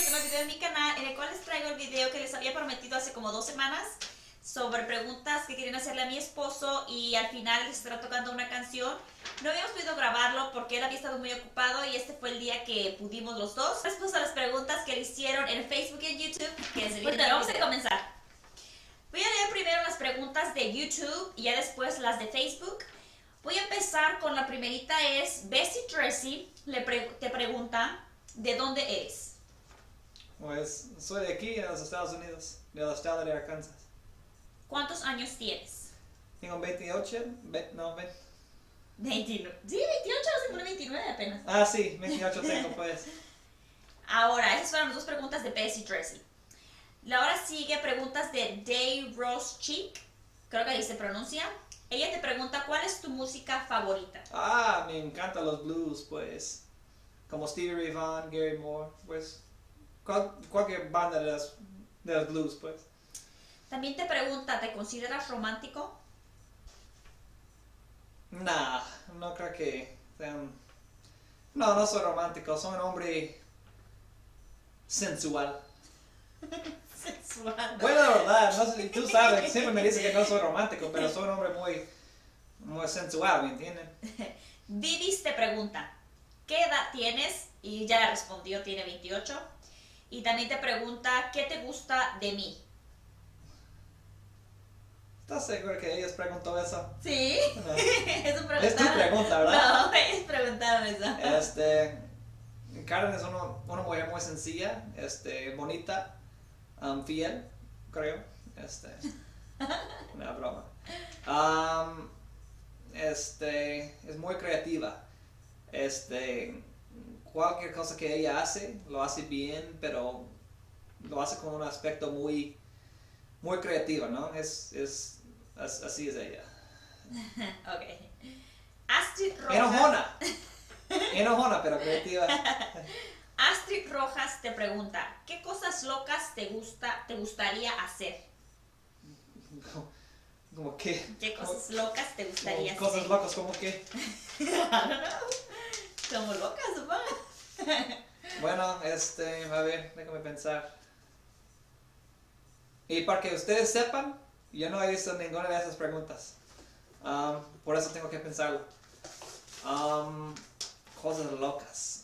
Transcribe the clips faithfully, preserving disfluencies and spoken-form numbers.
de más videos en mi canal, en el cual les traigo el video que les había prometido hace como dos semanas sobre preguntas que quieren hacerle a mi esposo, y al final les estará tocando una canción. No habíamos podido grabarlo porque él había estado muy ocupado y este fue el día que pudimos los dos. Respuesta a las preguntas que le hicieron en Facebook y en YouTube, que es el bueno, vamos a comenzar. Voy a leer primero las preguntas de YouTube y ya después las de Facebook. Voy a empezar con la primerita, es Bessie Tracy le pre te pregunta, ¿de dónde eres? Pues soy de aquí, en los Estados Unidos, del estado de Arkansas. ¿Cuántos años tienes? Tengo veintiocho, no, veinte. veintinueve. Sí, veintiocho, se pone veintinueve apenas. Ah, sí, veintiocho tengo, pues. Ahora, esas fueron las dos preguntas de Bessie Tracy. Ahora sigue preguntas de Dave Rose Cheek, creo que ahí se pronuncia. Ella te pregunta, ¿cuál es tu música favorita? Ah, me encantan los blues, pues. Como Stevie Ray Vaughan, Gary Moore, pues. Cual, cualquier banda de los, de los blues, pues. También te pregunta, ¿te consideras romántico? Nah, no creo que... Um, no, no soy romántico, soy un hombre sensual. Sensual. Bueno, la verdad, no sé, tú sabes, siempre me dicen que no soy romántico, pero soy un hombre muy, muy sensual, ¿me entienden? Divis te pregunta, ¿qué edad tienes? Y ya le respondió, tiene veintiocho. Y también te pregunta, ¿qué te gusta de mí? ¿Estás seguro que ellos preguntó eso? Sí, no. Eso preguntaron. Es tu pregunta, ¿verdad? No, ellos preguntaron eso. Este, Karen es uno, una mujer muy sencilla, este, bonita, um, fiel, creo. Este, una broma. Um, este, es muy creativa. Este, cualquier cosa que ella hace, lo hace bien, pero lo hace con un aspecto muy... muy creativa, ¿no? Es, es, es, así es ella. Ok. Astrid Rojas. Enojona. Enojona, pero creativa. Astrid Rojas te pregunta, ¿qué cosas locas te gusta, te gustaría hacer? ¿Cómo, cómo qué? ¿Qué cosas ¿Cómo, locas te gustaría cosas hacer? Cosas locas, ¿cómo qué? I don't know. Somos locas, supongo. Bueno, este, a ver, déjame pensar. Y para que ustedes sepan, yo no he visto ninguna de esas preguntas. Um, por eso tengo que pensarlo. Um, cosas locas.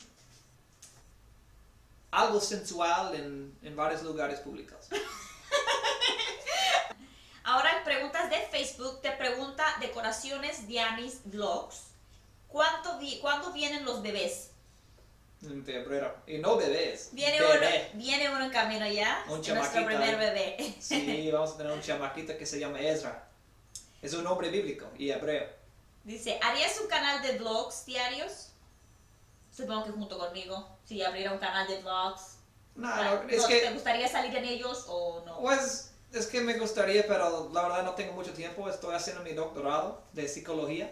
Algo sensual en, en varios lugares públicos. Ahora preguntas de Facebook. Te pregunta Decoraciones Dianis Vlogs. ¿Cuánto vi, ¿Cuándo vienen los bebés? En febrero. Y no bebés. Viene, bebé. uno, viene uno en camino ya. Un chamaquito. Nuestro primer bebé. Sí, vamos a tener un chamaquito que se llama Ezra. Es un nombre bíblico y hebreo. Dice, ¿harías un canal de vlogs diarios? Supongo que junto conmigo. Si abriera un canal de vlogs. No, no, es que... ¿Te gustaría salir en ellos o no? Pues, es que me gustaría, pero la verdad no tengo mucho tiempo. Estoy haciendo mi doctorado de psicología.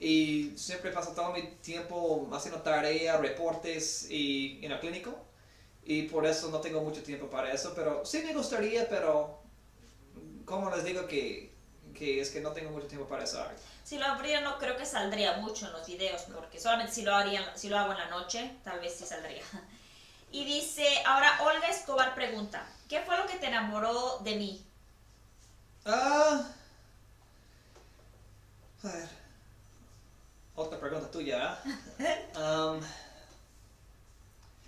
Y siempre paso todo mi tiempo haciendo tareas, reportes y en el clínico. Y por eso no tengo mucho tiempo para eso. Pero sí me gustaría, pero como les digo que, que es que no tengo mucho tiempo para eso. Si lo abría no creo que saldría mucho en los videos. Porque solamente si lo, haría, si lo hago en la noche, tal vez sí saldría. Y dice, ahora Olga Escobar pregunta, ¿qué fue lo que te enamoró de mí? Ah, a ver. Otra pregunta tuya, ¿eh? Um,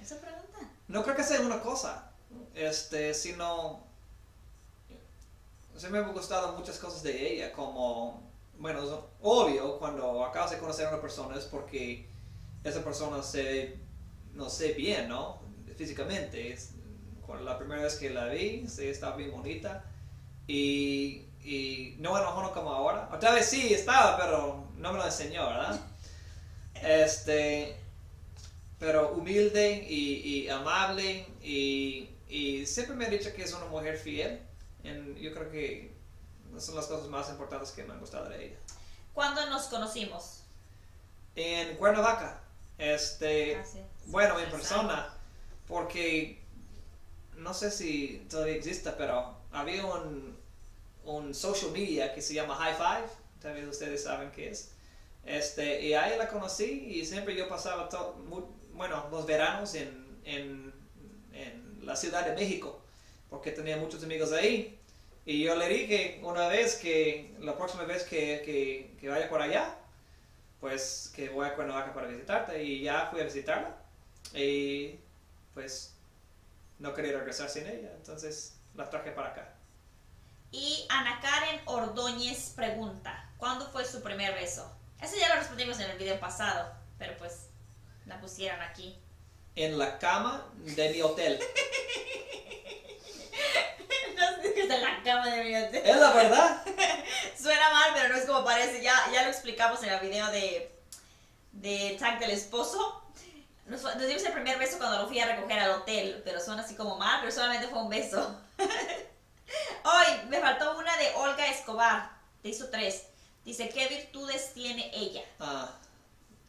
¿Esa pregunta? No creo que sea una cosa, este, sino... Sí me han gustado muchas cosas de ella, como... Bueno, es obvio cuando acabas de conocer a una persona es porque esa persona se... No sé bien, ¿no? Físicamente. Es, la primera vez que la vi, sí, estaba bien bonita. Y... Y no enojó como ahora. Otra vez sí estaba, pero no me lo enseñó, ¿verdad? Este, pero humilde y, y amable y, y siempre me ha dicho que es una mujer fiel. En, yo creo que son las cosas más importantes que me han gustado de ella. ¿Cuándo nos conocimos? En Cuernavaca. Este, ah, sí. Bueno, en persona, porque no sé si todavía existe, pero había un... un social media que se llama High Five, también ustedes saben qué es. Este, y ahí la conocí y siempre yo pasaba, todo, muy, bueno, los veranos en, en en la Ciudad de México, porque tenía muchos amigos ahí. Y yo le dije una vez que la próxima vez que, que, que vaya por allá, pues que voy a Cuernavaca para visitarte. Y ya fui a visitarla y pues no quería regresar sin ella, entonces la traje para acá. Y Ana Karen Ordóñez pregunta, ¿cuándo fue su primer beso? Eso ya lo respondimos en el video pasado, pero pues la pusieron aquí. En la cama de mi hotel. No sé, en la cama de mi hotel. Es la verdad. Suena mal, pero no es como parece. Ya, ya lo explicamos en el video de, de Tag del Esposo. Nos, nos dimos el primer beso cuando lo fui a recoger al hotel, pero suena así como mal, pero solamente fue un beso. Hoy me faltó una de Olga Escobar. Te hizo tres. Dice, ¿qué virtudes tiene ella? Ah,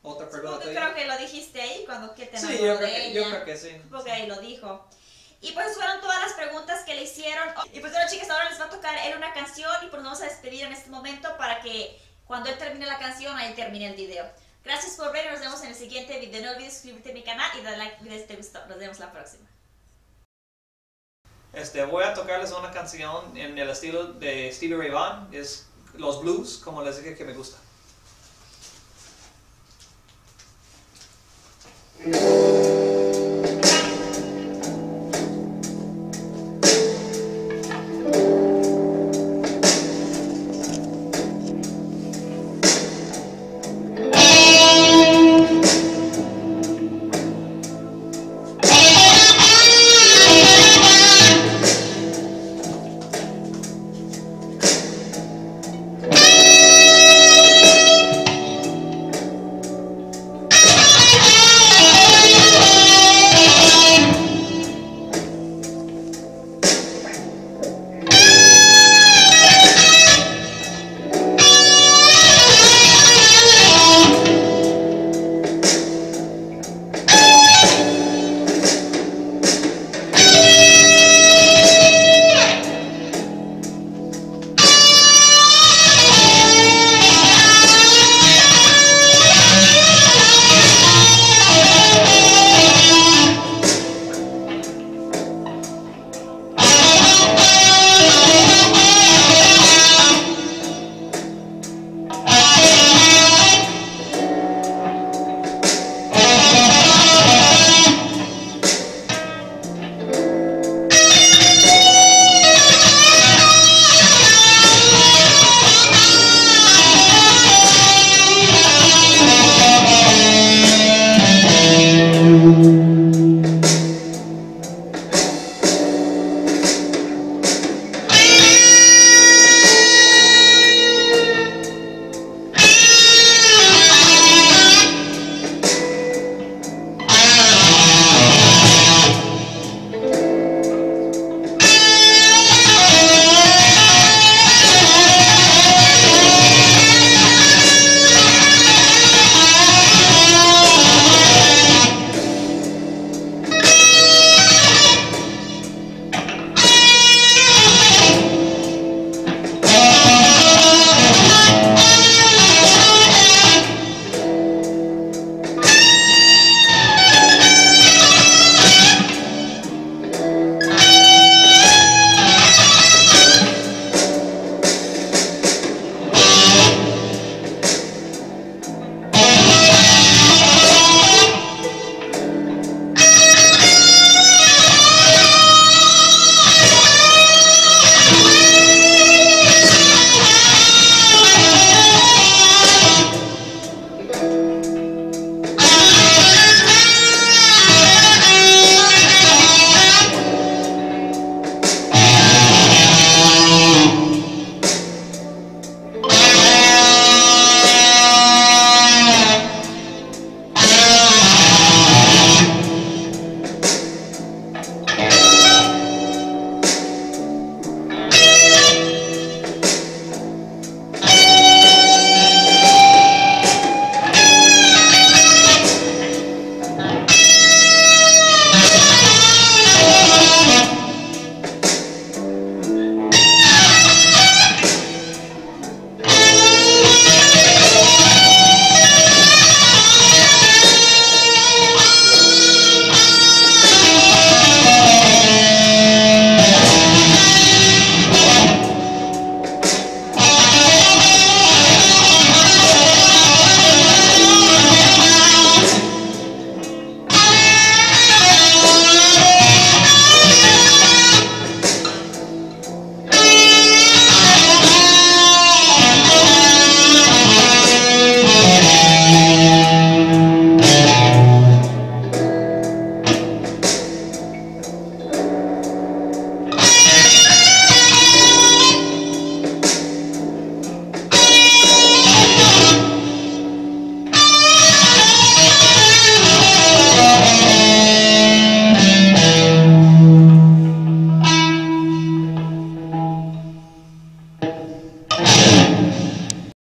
otra pregunta. Yo creo que lo dijiste ahí cuando que te sí, yo creo que, yo creo que sí. Porque sí. Ahí lo dijo. Y pues fueron todas las preguntas que le hicieron. Y pues bueno, chicas, ahora les va a tocar él una canción y pues nos vamos a despedir en este momento para que cuando él termine la canción, ahí termine el video. Gracias por ver y nos vemos en el siguiente video. No olvides suscribirte a mi canal y darle like si te gustó. Nos vemos la próxima. Este, voy a tocarles una canción en el estilo de Stevie Ray Vaughan, es los blues, como les dije que me gusta.